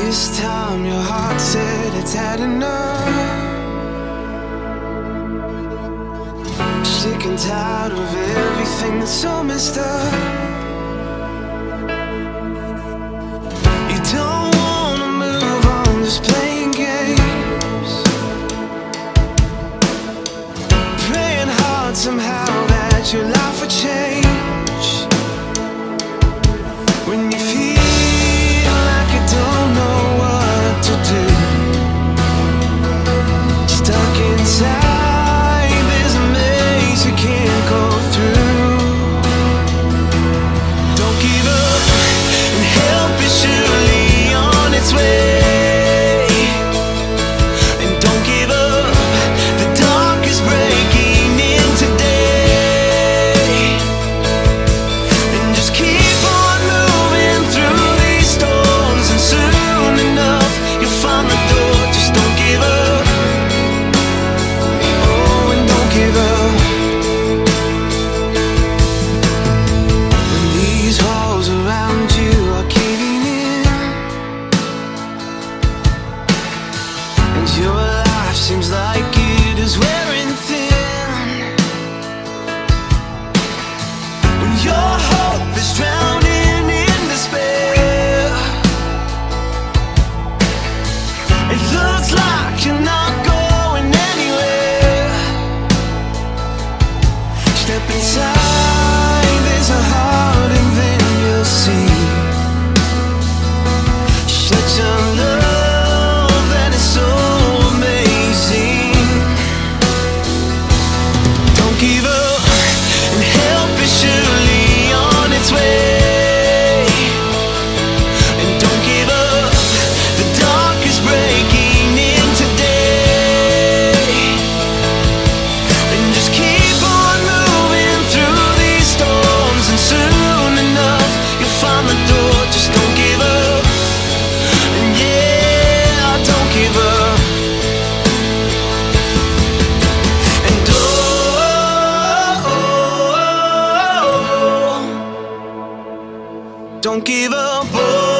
This time your heart said it's had enough. Sick and tired of everything that's so messed up. Somehow that your life would change when you feel like you don't know what to do. Stuck inside this maze you can't go through. Don't give up, and help is surely on its way. Seems like it is wearing thin. When your hope is drowning in despair, it looks like you're not going anywhere. Step inside, there's a heart, and then you'll see such a love that is so give up. Don't give up, boy.